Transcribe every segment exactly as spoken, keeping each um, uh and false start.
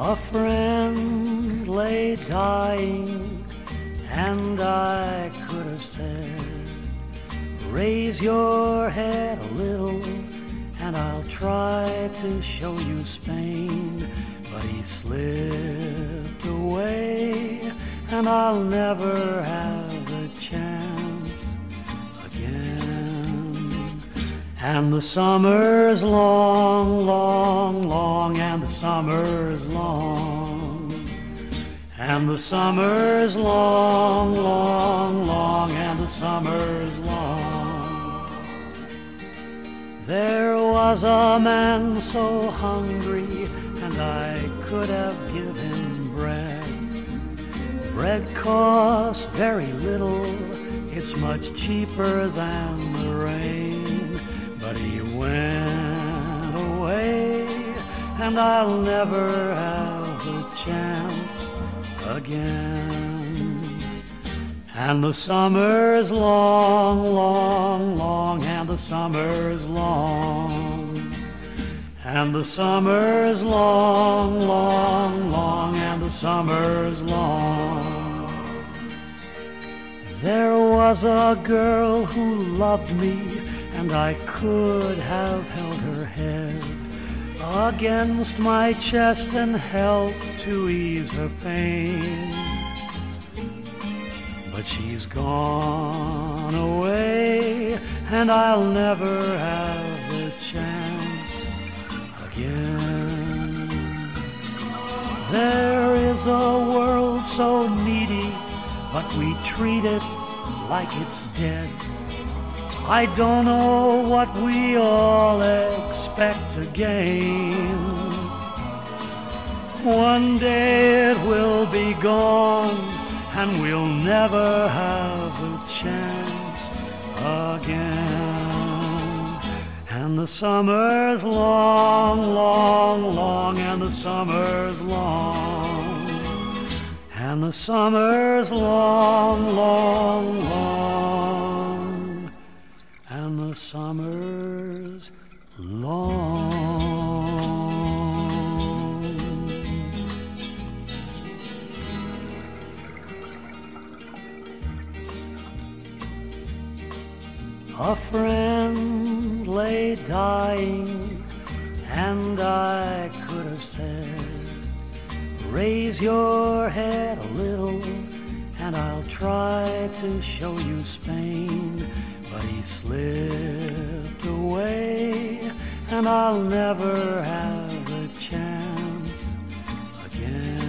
A friend lay dying, and I could have said, raise your head a little, and I'll try to show you Spain. But he slipped away, and I'll never have the chance again. And the summer's long, long, long, and the summer's long. And the summer's long, long, long, and the summer's long. There was a man so hungry, and I could have given him bread. Bread costs very little, it's much cheaper than the rain. But he went away, and I'll never have the chance again. And the summer's long, long, long, and the summer's long. And the summer's long, long, long, and the summer's long. There was a girl who loved me, and I could have held her head against my chest and helped to ease her pain. But she's gone away, and I'll never have the chance. Yeah. There is a world so needy, but we treat it like it's dead. I don't know what we all expect to gain. One day it will be gone, and we'll never have a chance again. And the summer's long, long, long, and the summer's long. And the summer's long, long, long, and the summer's long. A friend lay dying, and I could have said, raise your head a little, and I'll try to show you Spain. But he slipped away, and I'll never have the chance again.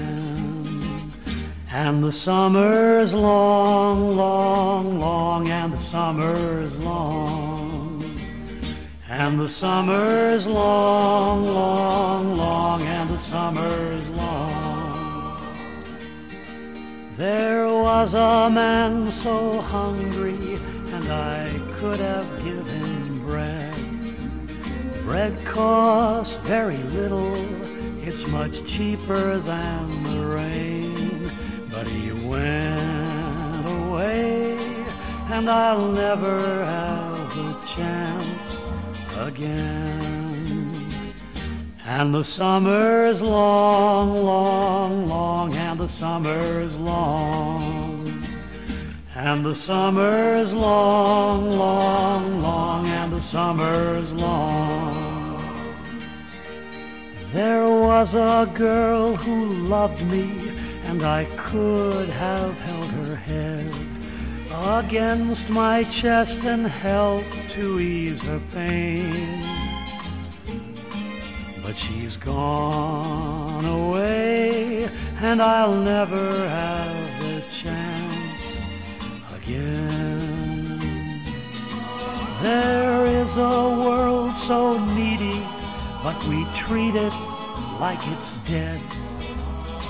And the summer's long, long, long, and the summer's long. And the summer's long, long, long, and the summer's long. There was a man so hungry, and I could have given him bread. Bread costs very little, it's much cheaper than the rain. But he went away, and I'll never have the chance again. And the summer's long, long, long, and the summer's long. And the summer's long, long, long, and the summer's long. There was a girl who loved me, and I could have held her head against my chest and helped to ease her pain. But she's gone away, and I'll never have the chance again. There is a world so needy, but we treat it like it's dead.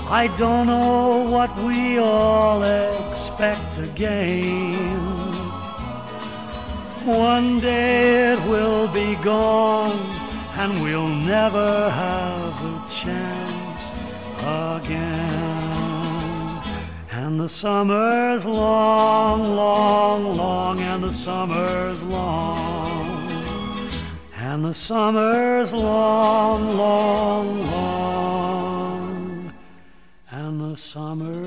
I don't know what we all expect to gain. One day it will be gone, and we'll never have a chance again. And the summer's long, long, long, and the summer's long. And the summer's long, long, long. summer